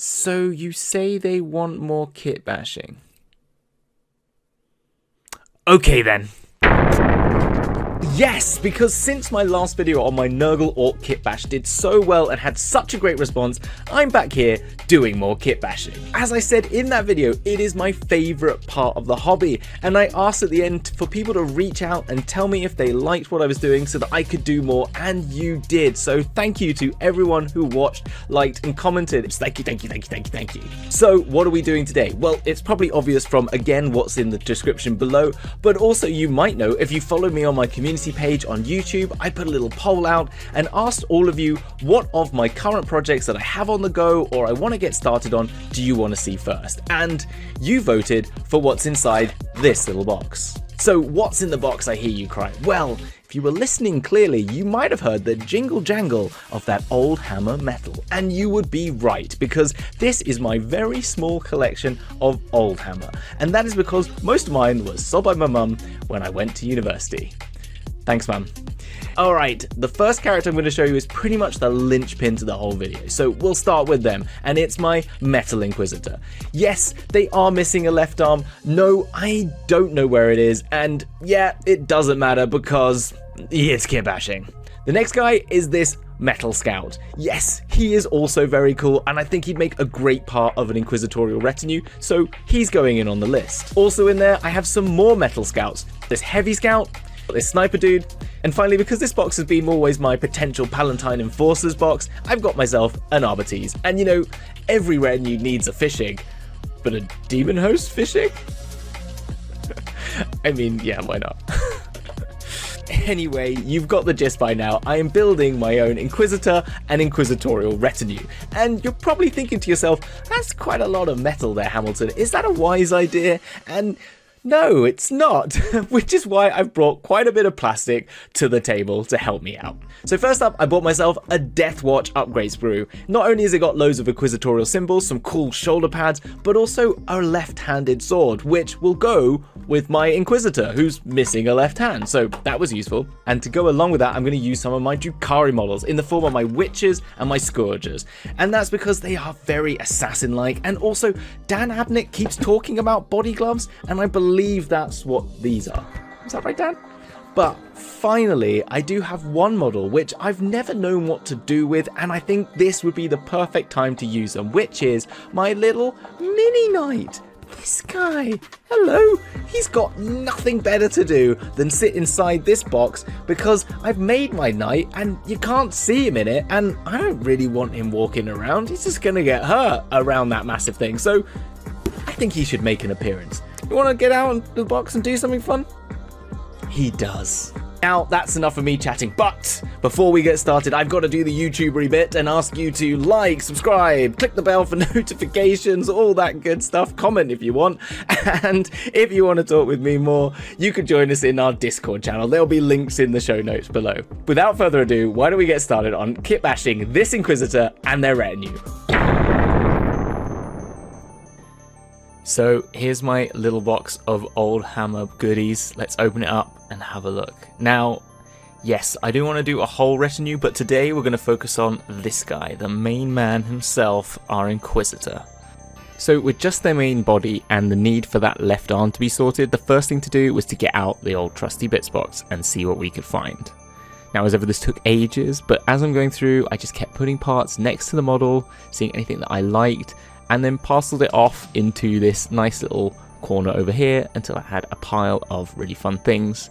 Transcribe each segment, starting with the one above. So you say they want more kit bashing? Okay then. Yes, because since my last video on my Nurgle Orc kitbash did so well and had such a great response, I'm back here doing more kitbashing. As I said in that video, it is my favourite part of the hobby, and I asked at the end for people to reach out and tell me if they liked what I was doing so that I could do more, and you did. So thank you to everyone who watched, liked and commented. Thank you, thank you, thank you, thank you, thank you. So what are we doing today? Well, it's probably obvious from, again, what's in the description below, but also you might know if you follow me on my community page on YouTube. I put a little poll out and asked all of you what of my current projects that I have on the go or I want to get started on do you want to see first, and you voted for what's inside this little box. So what's in the box, I hear you cry? Well, if you were listening clearly, you might have heard the jingle jangle of that old hammer metal. And you would be right, because this is my very small collection of old hammer. And that is because most of mine was sold by my mum when I went to university. Thanks, mum. All right, the first character I'm going to show you is pretty much the linchpin to the whole video, so we'll start with them, and it's my Metal Inquisitor. Yes, they are missing a left arm. No, I don't know where it is, and yeah, it doesn't matter because it's kitbashing. The next guy is this Metal Scout. Yes, he is also very cool, and I think he'd make a great part of an Inquisitorial Retinue, so he's going in on the list. Also in there, I have some more Metal Scouts. This Heavy Scout, this Sniper dude, and finally, because this box has been always my potential Palatine enforcers box, I've got myself an Arbites. And you know, every retinue needs a fishing, but a demon host fishing? I mean, yeah, why not? Anyway, you've got the gist by now. I am building my own Inquisitor and Inquisitorial Retinue. And you're probably thinking to yourself, that's quite a lot of metal there, Hamilton. Is that a wise idea? And no, it's not, which is why I've brought quite a bit of plastic to the table to help me out. So first up, I bought myself a Deathwatch upgrade sprue. Not only has it got loads of inquisitorial symbols, some cool shoulder pads, but also a left-handed sword, which will go with my Inquisitor, who's missing a left hand, so that was useful. And to go along with that, I'm going to use some of my Druchari models in the form of my Witches and my Scourgers, and that's because they are very assassin-like, and also Dan Abnett keeps talking about body gloves, and I believe that's what these are. Is that right, Dan? But finally, I do have one model which I've never known what to do with, and I think this would be the perfect time to use them, which is my little mini knight. This guy, hello, he's got nothing better to do than sit inside this box because I've made my knight and you can't see him in it, and I don't really want him walking around. He's just gonna get hurt around that massive thing, so I think he should make an appearance. You want to get out of the box and do something fun? He does. Now, that's enough of me chatting, but before we get started, I've got to do the YouTubery bit and ask you to like, subscribe, click the bell for notifications, all that good stuff, comment if you want, and if you want to talk with me more, you can join us in our Discord channel. There'll be links in the show notes below. Without further ado, why don't we get started on kitbashing this Inquisitor and their retinue. So here's my little box of old hammer goodies. Let's open it up and have a look. Now, yes, I do want to do a whole retinue, but today we're going to focus on this guy, the main man himself, our Inquisitor. So with just their main body and the need for that left arm to be sorted, the first thing to do was to get out the old trusty bits box and see what we could find. Now, as ever, this took ages, but as I'm going through, I just kept putting parts next to the model, seeing anything that I liked, and then parceled it off into this nice little corner over here until I had a pile of really fun things.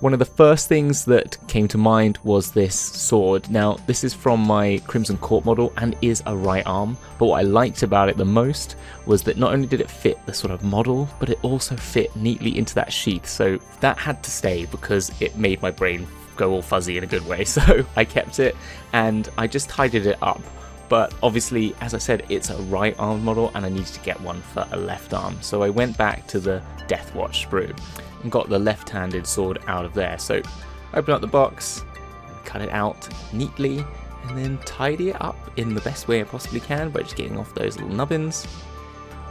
One of the first things that came to mind was this sword. Now, this is from my Crimson Court model and is a right arm, but what I liked about it the most was that not only did it fit the sort of model, but it also fit neatly into that sheath, so that had to stay because it made my brain go all fuzzy in a good way, so I kept it and I just tidied it up. But obviously, as I said, it's a right arm model and I needed to get one for a left arm. So I went back to the Deathwatch sprue and got the left-handed sword out of there. So open up the box, and cut it out neatly, and then tidy it up in the best way I possibly can by just getting off those little nubbins.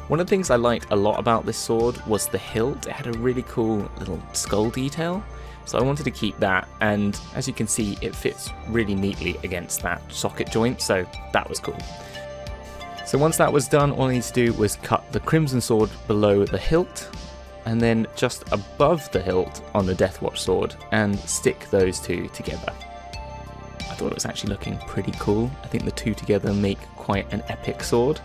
One of the things I liked a lot about this sword was the hilt. It had a really cool little skull detail. So I wanted to keep that, and as you can see, it fits really neatly against that socket joint, so that was cool. So once that was done, all I need to do was cut the Crimson Sword below the hilt, and then just above the hilt on the Deathwatch Sword, and stick those two together. I thought it was actually looking pretty cool. I think the two together make quite an epic sword.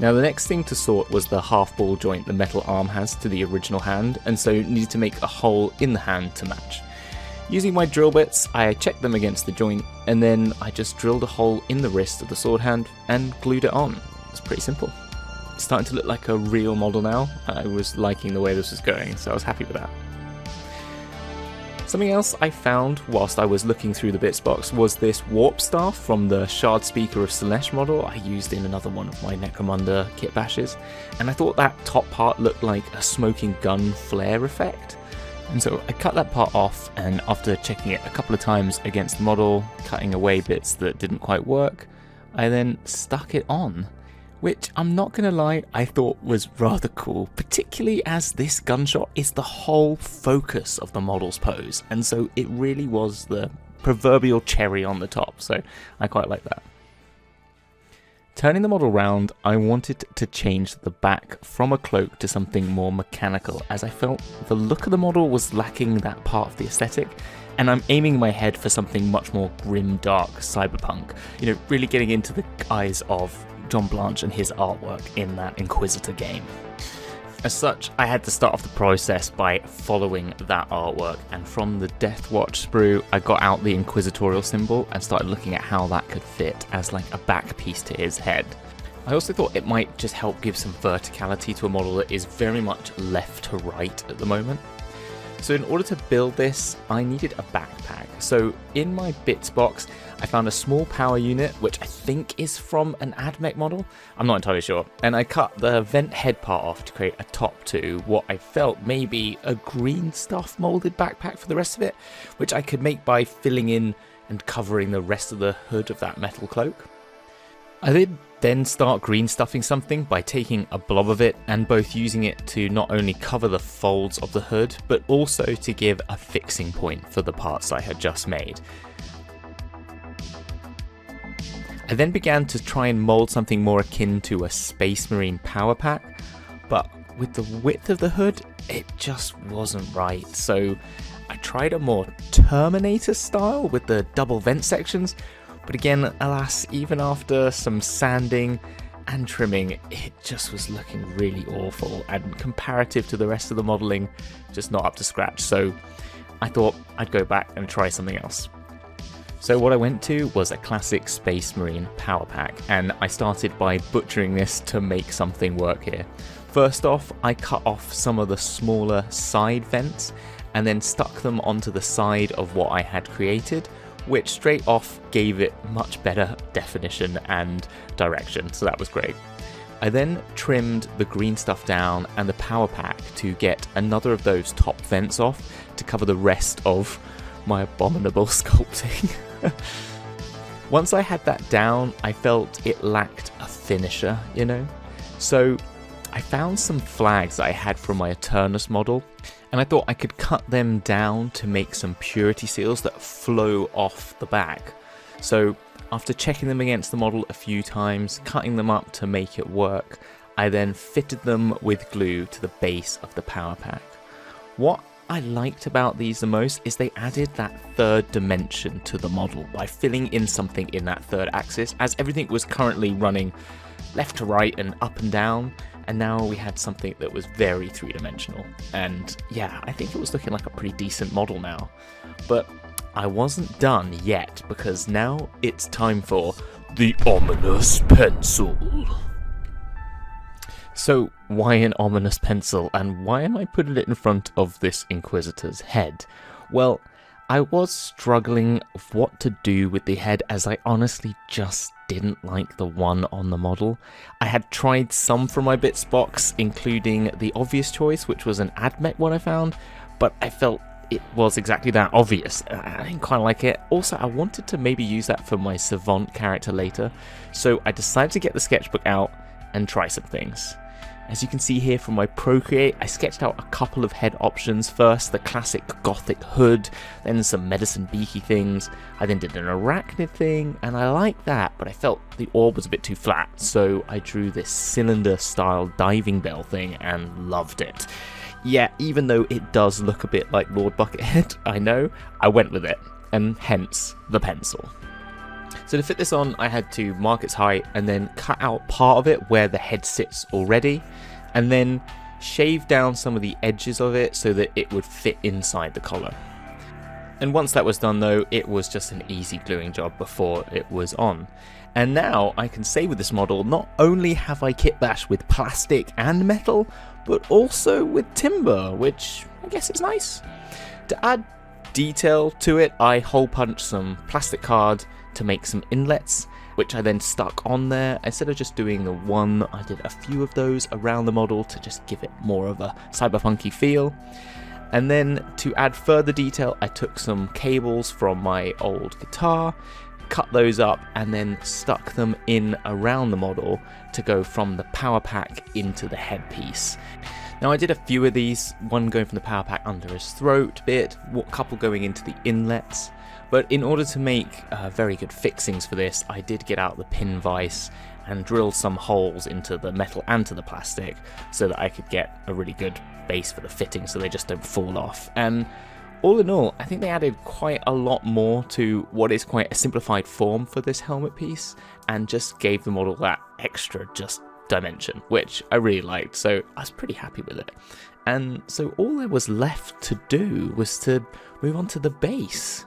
Now the next thing to sort was the half ball joint the metal arm has to the original hand, and so needed to make a hole in the hand to match. Using my drill bits, I checked them against the joint, and then I just drilled a hole in the wrist of the sword hand and glued it on. It's pretty simple. It's starting to look like a real model now. I was liking the way this was going, so I was happy with that. Something else I found whilst I was looking through the bits box was this warp staff from the Shard Speaker of Celeste model I used in another one of my Necromunda kit bashes, and I thought that top part looked like a smoking gun flare effect. And so I cut that part off, and after checking it a couple of times against the model, cutting away bits that didn't quite work, I then stuck it on, which I'm not going to lie, I thought was rather cool, particularly as this gunshot is the whole focus of the model's pose, and so it really was the proverbial cherry on the top, so I quite like that. Turning the model round, I wanted to change the back from a cloak to something more mechanical, as I felt the look of the model was lacking that part of the aesthetic, and I'm aiming my head for something much more grim-dark cyberpunk, you know, really getting into the eyes of John Blanche and his artwork in that Inquisitor game. As such, I had to start off the process by following that artwork, and from the Deathwatch sprue, I got out the Inquisitorial symbol and started looking at how that could fit as like a back piece to his head. I also thought it might just help give some verticality to a model that is very much left to right at the moment. So in order to build this, I needed a backpack. So in my bits box, I found a small power unit, which I think is from an Admec model. I'm not entirely sure. And I cut the vent head part off to create a top to what I felt may be a green stuff molded backpack for the rest of it, which I could make by filling in and covering the rest of the hood of that metal cloak. I did then start green stuffing something by taking a blob of it and both using it to not only cover the folds of the hood, but also to give a fixing point for the parts I had just made. I then began to try and mold something more akin to a Space Marine power pack, but with the width of the hood, it just wasn't right. So I tried a more Terminator style with the double vent sections, but again, alas, even after some sanding and trimming, it just was looking really awful, and comparative to the rest of the modelling, just not up to scratch. So I thought I'd go back and try something else. So what I went to was a classic Space Marine power pack, and I started by butchering this to make something work here. First off, I cut off some of the smaller side vents and then stuck them onto the side of what I had created, which straight off gave it much better definition and direction, so that was great. I then trimmed the green stuff down and the power pack to get another of those top vents off to cover the rest of my abominable sculpting. Once I had that down, I felt it lacked a finisher, you know? So I found some flags that I had from my Eternus model, and I thought I could cut them down to make some purity seals that flow off the back. So after checking them against the model a few times, cutting them up to make it work, I then fitted them with glue to the base of the power pack. What I liked about these the most is they added that third dimension to the model by filling in something in that third axis, as everything was currently running left to right and up and down. And now we had something that was very three-dimensional, and yeah, I think it was looking like a pretty decent model now. But I wasn't done yet, because now it's time for the ominous pencil. So why an ominous pencil, and why am I putting it in front of this Inquisitor's head? Well, I was struggling with what to do with the head, as I honestly just didn't like the one on the model. I had tried some from my bits box, including the obvious choice, which was an Admec one I found, but I felt it was exactly that obvious. I didn't quite like it. Also, I wanted to maybe use that for my Savant character later, so I decided to get the sketchbook out and try some things. As you can see here from my Procreate, I sketched out a couple of head options. First, the classic gothic hood, then some medicine beaky things. I then did an arachnid thing, and I liked that, but I felt the orb was a bit too flat, so I drew this cylinder-style diving bell thing and loved it. Yeah, even though it does look a bit like Lord Buckethead, I know, I went with it, and hence the pencil. So to fit this on, I had to mark its height and then cut out part of it where the head sits already, and then shave down some of the edges of it so that it would fit inside the collar. And once that was done though, it was just an easy gluing job before it was on. And now I can say with this model, not only have I kitbashed with plastic and metal, but also with timber, which I guess is nice. To add detail to it, I hole punched some plastic card to make some inlets, which I then stuck on there. Instead of just doing the one, I did a few of those around the model to just give it more of a cyberpunky feel. And then to add further detail, I took some cables from my old guitar, cut those up, and then stuck them in around the model to go from the power pack into the headpiece. Now I did a few of these, one going from the power pack under his throat bit, a couple going into the inlets. But in order to make very good fixings for this, I did get out the pin vise and drilled some holes into the metal and to the plastic so that I could get a really good base for the fitting so they just don't fall off. And all in all, I think they added quite a lot more to what is quite a simplified form for this helmet piece and just gave the model that extra just dimension, which I really liked, so I was pretty happy with it. And so all there was left to do was to move on to the base.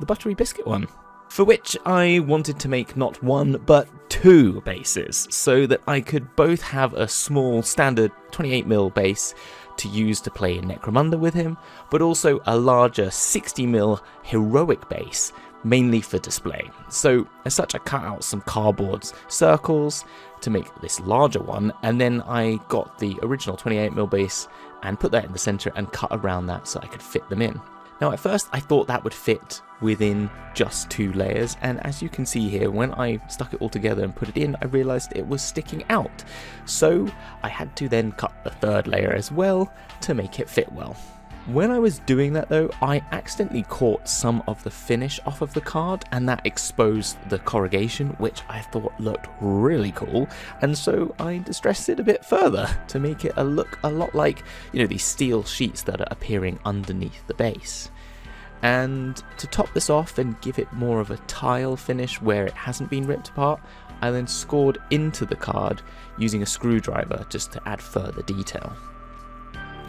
The buttery biscuit one, for which I wanted to make not one but two bases so that I could both have a small standard 28mm base to use to play in Necromunda with him, but also a larger 60mm heroic base, mainly for display. So as such, I cut out some cardboard circles to make this larger one, and then I got the original 28mm base and put that in the centre and cut around that so I could fit them in. Now at first I thought that would fit within just two layers, and as you can see here, when I stuck it all together and put it in, I realised it was sticking out. So I had to then cut the third layer as well to make it fit well. When I was doing that though, I accidentally caught some of the finish off of the card, and that exposed the corrugation, which I thought looked really cool, and so I distressed it a bit further to make it look a lot like, you know, these steel sheets that are appearing underneath the base. And to top this off and give it more of a tile finish where it hasn't been ripped apart, I then scored into the card using a screwdriver just to add further detail.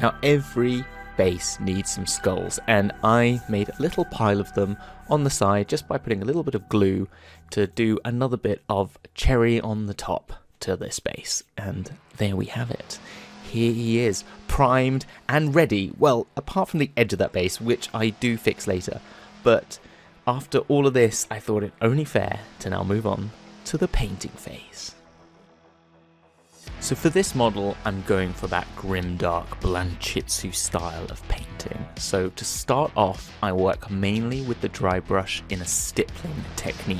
Now every base needs some skulls, and I made a little pile of them on the side just by putting a little bit of glue to do another bit of cherry on the top to this base, and there we have it. Here he is, primed and ready, well, apart from the edge of that base, which I do fix later, but after all of this I thought it only fair to now move on to the painting phase. So for this model, I'm going for that Grimdark Blanchitsu style of painting. So to start off, I work mainly with the dry brush in a stippling technique,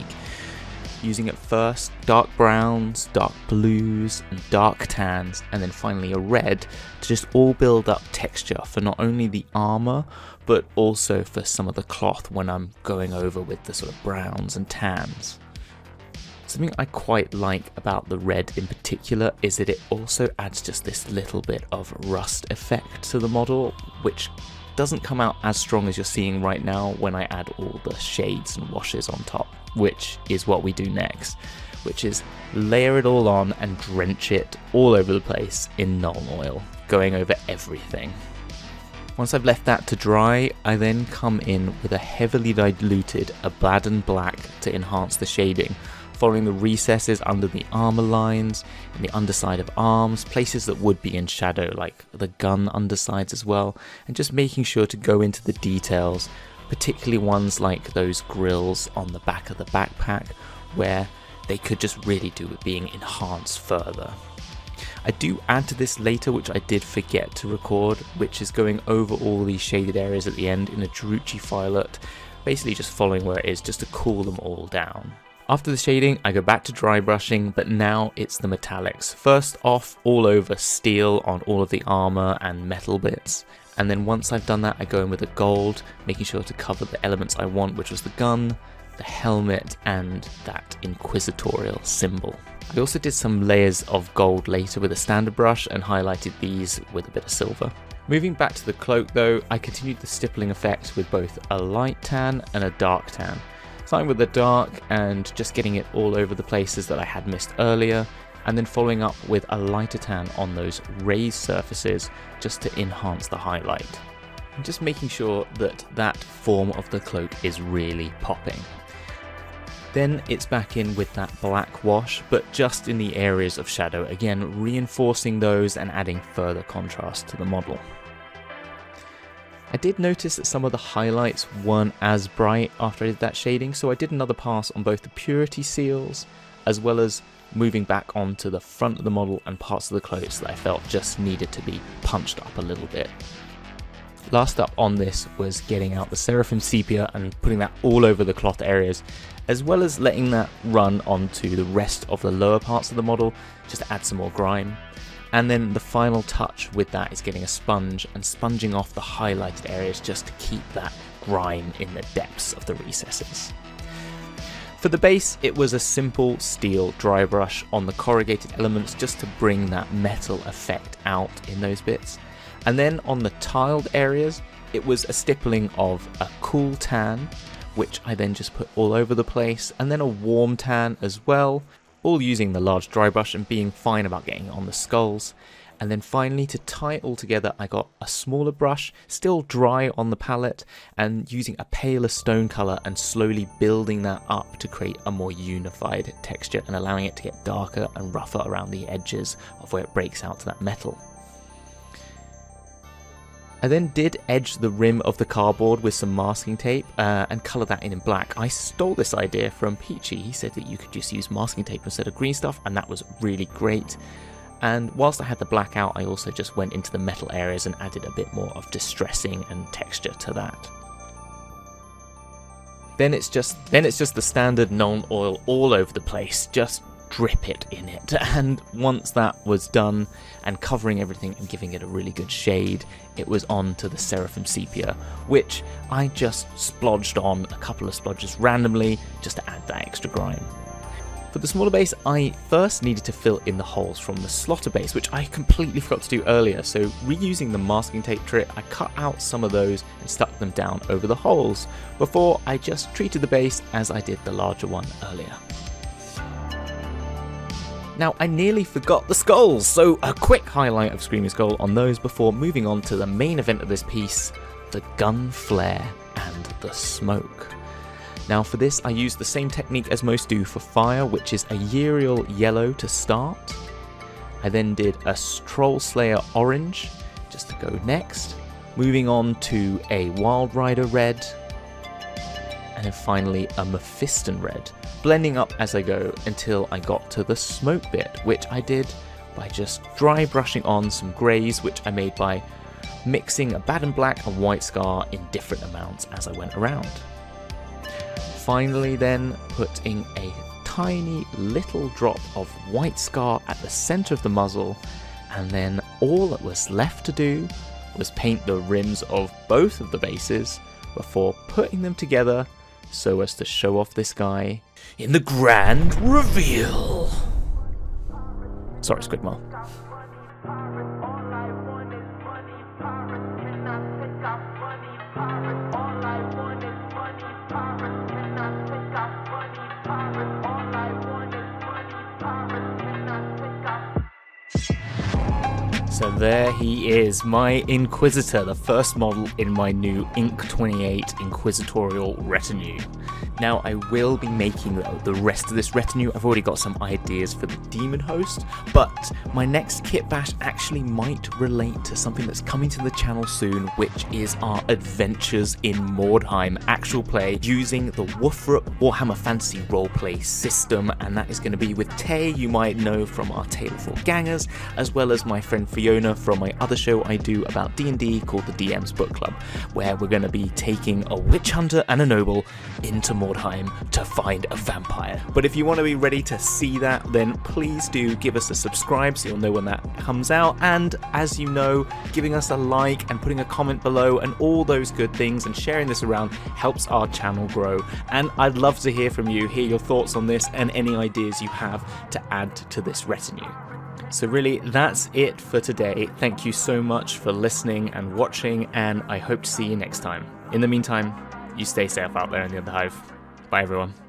using at first dark browns, dark blues, and dark tans, and then finally a red to just all build up texture for not only the armor, but also for some of the cloth when I'm going over with the sort of browns and tans. Something I quite like about the red in particular is that it also adds just this little bit of rust effect to the model, which doesn't come out as strong as you're seeing right now when I add all the shades and washes on top, which is what we do next, which is layer it all on and drench it all over the place in Nuln Oil, going over everything. Once I've left that to dry, I then come in with a heavily diluted Abaddon Black to enhance the shading, following the recesses under the armour lines and the underside of arms, places that would be in shadow like the gun undersides as well, and just making sure to go into the details, particularly ones like those grills on the back of the backpack where they could just really do with being enhanced further. I do add to this later, which I did forget to record, which is going over all these shaded areas at the end in a Druchi Violet, basically just following where it is just to cool them all down. After the shading, I go back to dry brushing, but now it's the metallics. First off, all over steel on all of the armor and metal bits. And then once I've done that, I go in with the gold, making sure to cover the elements I want, which was the gun, the helmet, and that inquisitorial symbol. I also did some layers of gold later with a standard brush and highlighted these with a bit of silver. Moving back to the cloak though, I continued the stippling effect with both a light tan and a dark tan. Starting with the dark and just getting it all over the places that I had missed earlier, and then following up with a lighter tan on those raised surfaces just to enhance the highlight. I'm just making sure that that form of the cloak is really popping. Then it's back in with that black wash, but just in the areas of shadow, again reinforcing those and adding further contrast to the model. I did notice that some of the highlights weren't as bright after I did that shading, so I did another pass on both the purity seals as well as moving back onto the front of the model and parts of the clothes that I felt just needed to be punched up a little bit. Last up on this was getting out the Seraphim Sepia and putting that all over the cloth areas, as well as letting that run onto the rest of the lower parts of the model just to add some more grime. And then the final touch with that is getting a sponge and sponging off the highlighted areas just to keep that grime in the depths of the recesses. For the base, it was a simple steel dry brush on the corrugated elements just to bring that metal effect out in those bits. And then on the tiled areas, it was a stippling of a cool tan, which I then just put all over the place, and then a warm tan as well, all using the large dry brush and being fine about getting on the skulls. And then finally, to tie it all together, I got a smaller brush, still dry on the palette, and using a paler stone colour and slowly building that up to create a more unified texture and allowing it to get darker and rougher around the edges of where it breaks out to that metal. I then did edge the rim of the cardboard with some masking tape and colour that in black. I stole this idea from Peachy. He said that you could just use masking tape instead of green stuff, and that was really great. And whilst I had the black out, I also just went into the metal areas and added a bit more of distressing and texture to that. Then it's just the standard Nuln Oil all over the place, just drip it in it. And once that was done and covering everything and giving it a really good shade, it was on to the Seraphim Sepia, which I just splodged on a couple of splodges randomly just to add that extra grime. For the smaller base, I first needed to fill in the holes from the slaughter base, which I completely forgot to do earlier, so reusing the masking tape trick, I cut out some of those and stuck them down over the holes before I just treated the base as I did the larger one earlier. Now, I nearly forgot the skulls, so a quick highlight of Screaming Skull on those before moving on to the main event of this piece, the gun flare and the smoke. Now for this, I used the same technique as most do for fire, which is a Uriel Yellow to start. I then did a Troll Slayer Orange, just to go next, moving on to a Wild Rider Red, and then finally a Mephiston Red, blending up as I go until I got to the smoke bit, which I did by just dry brushing on some greys, which I made by mixing Abaddon Black and White Scar in different amounts as I went around. Finally then, putting a tiny little drop of White Scar at the center of the muzzle, and then all that was left to do was paint the rims of both of the bases before putting them together so as to show off this guy in the grand reveal. Sorry, Squidmore. So there he is, my Inquisitor, the first model in my new Inc. 28 Inquisitorial Retinue. Now I will be making the rest of this retinue. I've already got some ideas for the Demon Host, but my next Kitbash actually might relate to something that's coming to the channel soon, which is our adventures in Mordheim, actual play using the Warhammer Fantasy Roleplay system, and that is going to be with Tay, you might know from our Tale of Four Gangers, as well as my friend Fiona from my other show I do about D&D called the DM's Book Club, where we're going to be taking a witch hunter and a noble into Mordheim Mordheim to find a vampire. But if you want to be ready to see that, then please do give us a subscribe so you'll know when that comes out. And as you know, giving us a like and putting a comment below and all those good things and sharing this around helps our channel grow. And I'd love to hear from you, hear your thoughts on this and any ideas you have to add to this retinue. So really, that's it for today. Thank you so much for listening and watching, and I hope to see you next time. In the meantime, you stay safe out there in the other hive. Bye everyone.